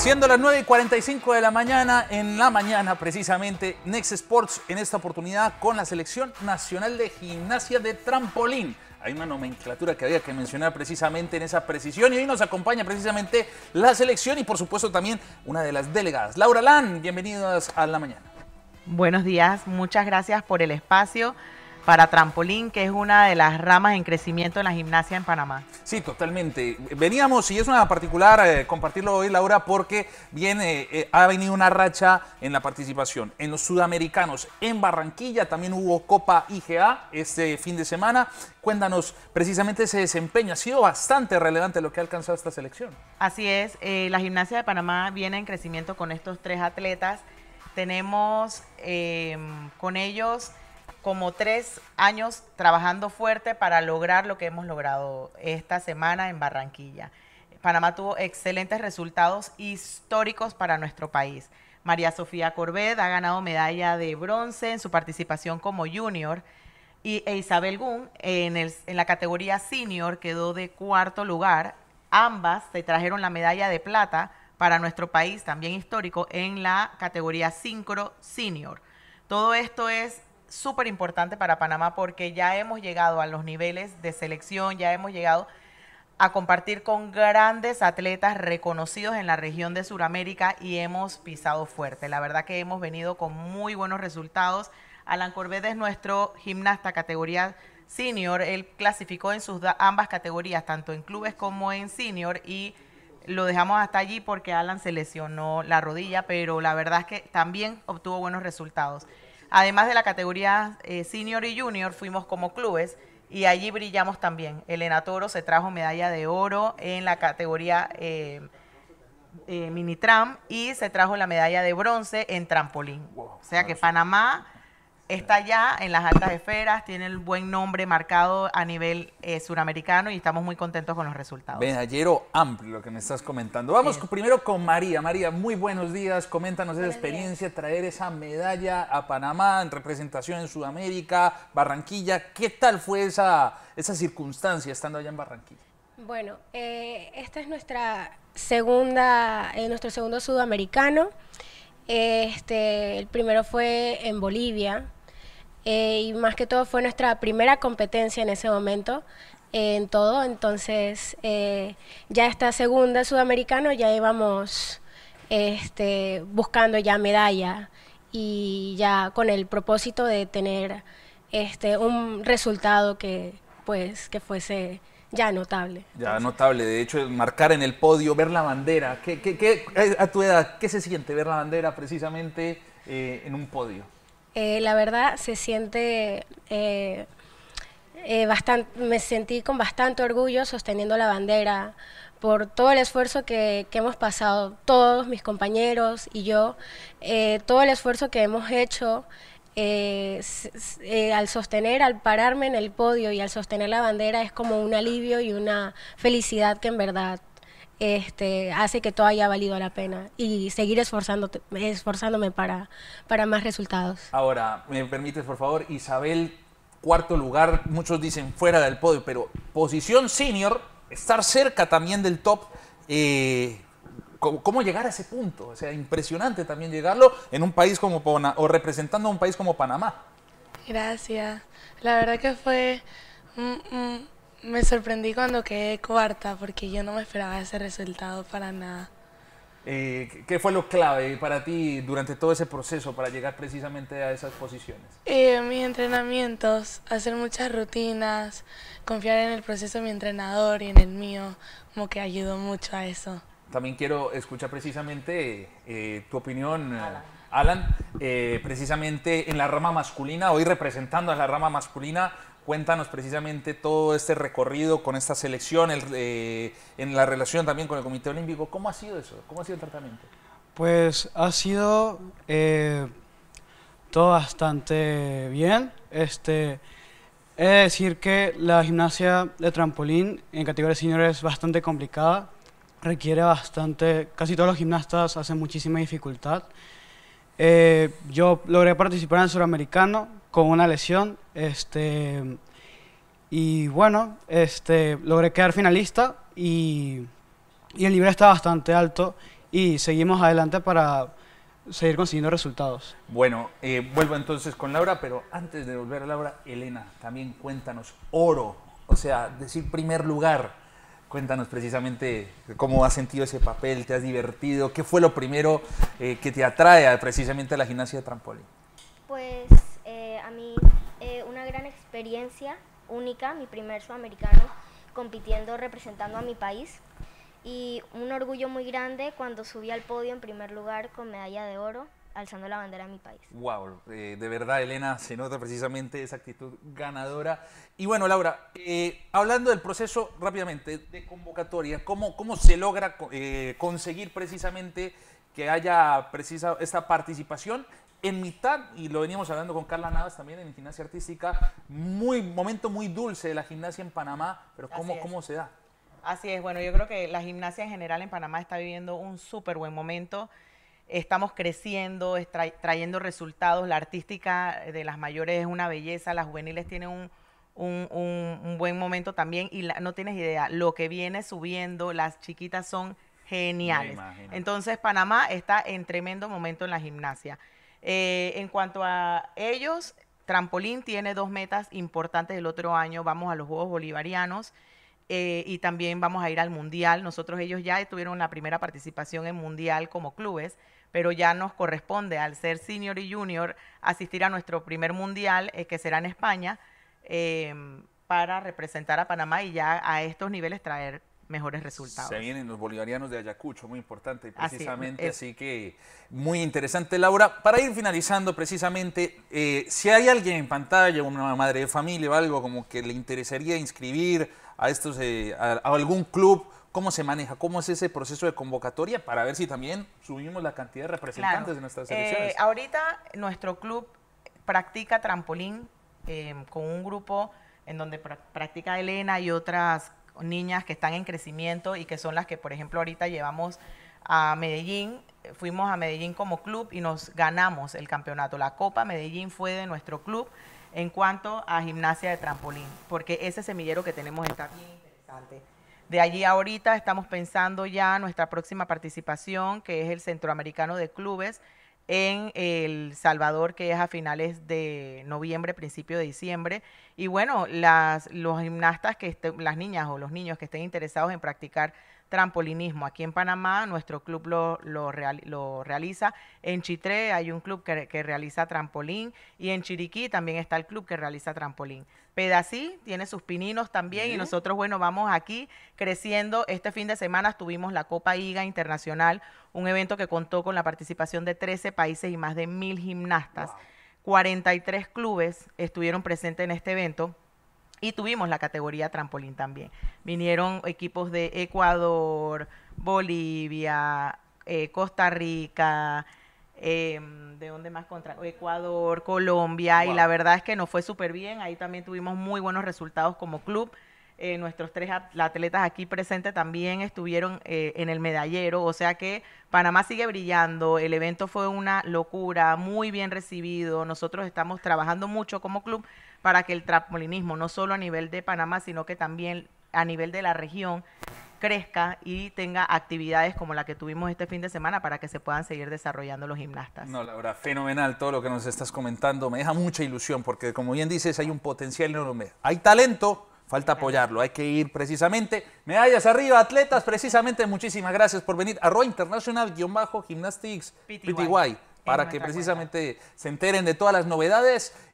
Siendo las 9:45 de la mañana, en la mañana precisamente, Nex Sports en esta oportunidad con la Selección Nacional de Gimnasia de Trampolín. Hay una nomenclatura que había que mencionar precisamente en esa precisión, y hoy nos acompaña precisamente la selección y por supuesto también una de las delegadas, Laura Lan. Bienvenidas a La Mañana. Buenos días, muchas gracias por el espacio para trampolín, que es una de las ramas en crecimiento en la gimnasia en Panamá. Sí, totalmente. Veníamos, y es una particular compartirlo hoy, Laura, porque viene, ha venido una racha en la participación en los sudamericanos. En Barranquilla también hubo Copa IGA este fin de semana. Cuéntanos precisamente ese desempeño. Ha sido bastante relevante lo que ha alcanzado esta selección. Así es. La gimnasia de Panamá viene en crecimiento con estos tres atletas. Tenemos con ellos como 3 años trabajando fuerte para lograr lo que hemos logrado esta semana en Barranquilla. Panamá tuvo excelentes resultados históricos para nuestro país. María Sofía Corbett ha ganado medalla de bronce en su participación como junior, e Isabel Gun en la categoría senior quedó de 4.º lugar. Ambas se trajeron la medalla de plata para nuestro país, también histórico, en la categoría sincro senior. Todo esto es súper importante para Panamá porque ya hemos llegado a los niveles de selección, ya hemos llegado a compartir con grandes atletas reconocidos en la región de Sudamérica y hemos pisado fuerte. La verdad que hemos venido con muy buenos resultados. Alan Corbett es nuestro gimnasta categoría senior. Él clasificó en sus ambas categorías, tanto en clubes como en senior, y lo dejamos hasta allí porque Alan se lesionó la rodilla, pero la verdad es que también obtuvo buenos resultados. Además de la categoría senior y junior, fuimos como clubes y allí brillamos también. Elena Toro se trajo medalla de oro en la categoría mini tram y se trajo la medalla de bronce en trampolín. O sea que Panamá está ya en las altas esferas, tiene el buen nombre marcado a nivel suramericano y estamos muy contentos con los resultados. Medallero amplio lo que me estás comentando. Vamos primero con María. María, muy buenos días. Coméntanos esa experiencia, traer esa medalla a Panamá en representación en Sudamérica, Barranquilla. ¿Qué tal fue esa circunstancia estando allá en Barranquilla? Bueno, esta es nuestro segundo sudamericano. El primero fue en Bolivia. Y más que todo fue nuestra primera competencia en ese momento en todo. Entonces ya esta segunda sudamericana ya íbamos buscando ya medalla y ya con el propósito de tener un resultado que que fuese ya notable. Ya notable, de hecho, marcar en el podio, ver la bandera. A tu edad, ¿qué se siente ver la bandera precisamente en un podio? La verdad se siente me sentí con bastante orgullo sosteniendo la bandera por todo el esfuerzo que hemos pasado, todos mis compañeros y yo, todo el esfuerzo que hemos hecho al pararme en el podio y al sostener la bandera es como un alivio y una felicidad que en verdad hace que todo haya valido la pena y seguir esforzándome para más resultados. Ahora, me permites, por favor, Isabel, 4.º lugar, muchos dicen fuera del podio, pero posición senior, estar cerca también del top, ¿cómo llegar a ese punto? O sea, impresionante también llegarlo en un país como Panamá, o representando a un país como Panamá. Gracias. La verdad que fue... me sorprendí cuando quedé 4.ª porque yo no me esperaba ese resultado para nada. ¿Qué fue lo clave para ti durante todo ese proceso para llegar precisamente a esas posiciones? Mis entrenamientos, hacer muchas rutinas, confiar en el proceso de mi entrenador y en el mío, como que ayudó mucho a eso. También quiero escuchar precisamente tu opinión, Alan, precisamente en la rama masculina, hoy representando a la rama masculina. Cuéntanos precisamente todo este recorrido con esta selección, en la relación también con el Comité Olímpico. ¿Cómo ha sido eso? ¿Cómo ha sido el tratamiento? Pues ha sido todo bastante bien. He de decir que la gimnasia de trampolín en categoría senior es bastante complicada, requiere bastante, casi todos los gimnastas hacen muchísima dificultad. Yo logré participar en el suramericano con una lesión, y bueno, logré quedar finalista y el nivel está bastante alto y seguimos adelante para seguir consiguiendo resultados. Bueno, vuelvo entonces con Laura, pero antes de volver a Laura, Elena, también cuéntanos, oro, o sea, decir primer lugar, cuéntanos precisamente cómo has sentido ese papel, te has divertido, qué fue lo primero que te atrae precisamente a la gimnasia de trampolín. Pues a mí una gran experiencia única, mi primer sudamericano compitiendo, representando a mi país. Y un orgullo muy grande cuando subí al podio en primer lugar con medalla de oro, alzando la bandera de mi país. Wow, de verdad, Elena, se nota precisamente esa actitud ganadora. Y bueno, Laura, hablando del proceso rápidamente de convocatoria, ¿cómo se logra conseguir precisamente que haya esta participación? En mitad, y lo veníamos hablando con Carla Navas también en gimnasia artística, momento muy dulce de la gimnasia en Panamá, pero ¿cómo se da? Así es, bueno, yo creo que la gimnasia en general en Panamá está viviendo un súper buen momento, estamos creciendo, trayendo resultados, la artística de las mayores es una belleza, las juveniles tienen un buen momento también, y no tienes idea, lo que viene subiendo, las chiquitas son geniales. Entonces Panamá está en tremendo momento en la gimnasia. En cuanto a ellos, trampolín tiene dos metas importantes del otro año, vamos a los Juegos Bolivarianos, y también vamos a ir al Mundial. Nosotros, ellos ya tuvieron la primera participación en Mundial como clubes, pero ya nos corresponde, al ser senior y junior, asistir a nuestro primer Mundial, que será en España, para representar a Panamá y ya a estos niveles traer mejores resultados. Se vienen los bolivarianos de Ayacucho, muy importante, y precisamente, así que muy interesante, Laura. Para ir finalizando, precisamente, si hay alguien en pantalla, una madre de familia o algo como que le interesaría inscribir a algún club, ¿cómo se maneja? ¿Cómo es ese proceso de convocatoria para ver si también subimos la cantidad de representantes de nuestras selecciones? Ahorita nuestro club practica trampolín con un grupo en donde practica Elena y otras niñas que están en crecimiento y que son las que, por ejemplo, ahorita llevamos a Medellín. Fuimos a Medellín como club y nos ganamos el campeonato. La Copa Medellín fue de nuestro club. En cuanto a gimnasia de trampolín, porque ese semillero que tenemos está bien interesante. De allí ahorita estamos pensando ya nuestra próxima participación, que es el Centroamericano de Clubes en El Salvador, que es a finales de noviembre, principio de diciembre. Y bueno, los gimnastas, las niñas o los niños que estén interesados en practicar trampolinismo aquí en Panamá, nuestro club lo realiza. En Chitré hay un club que realiza trampolín, y en Chiriquí también está el club que realiza trampolín. Pedací tiene sus pininos también, y nosotros, bueno, vamos aquí creciendo. Este fin de semana tuvimos la Copa IGA Internacional, un evento que contó con la participación de 13 países y más de 1000 gimnastas. Wow. 43 clubes estuvieron presentes en este evento. Y tuvimos la categoría trampolín también. Vinieron equipos de Ecuador, Bolivia, Costa Rica, ¿de dónde más? Ecuador, Colombia, wow. Y la verdad es que nos fue súper bien. Ahí también tuvimos muy buenos resultados como club. Nuestros tres atletas aquí presentes también estuvieron en el medallero, o sea que Panamá sigue brillando, el evento fue una locura, muy bien recibido, nosotros estamos trabajando mucho como club para que el trampolinismo, no solo a nivel de Panamá, sino que también a nivel de la región, crezca y tenga actividades como la que tuvimos este fin de semana para que se puedan seguir desarrollando los gimnastas. No, Laura, fenomenal todo lo que nos estás comentando, me deja mucha ilusión porque, como bien dices, hay un potencial enorme, hay talento, falta apoyarlo, hay que ir precisamente. Medallas arriba, atletas, precisamente. Muchísimas gracias por venir. Arroy Internacional _Gymnastics Pty, para que precisamente se enteren de todas las novedades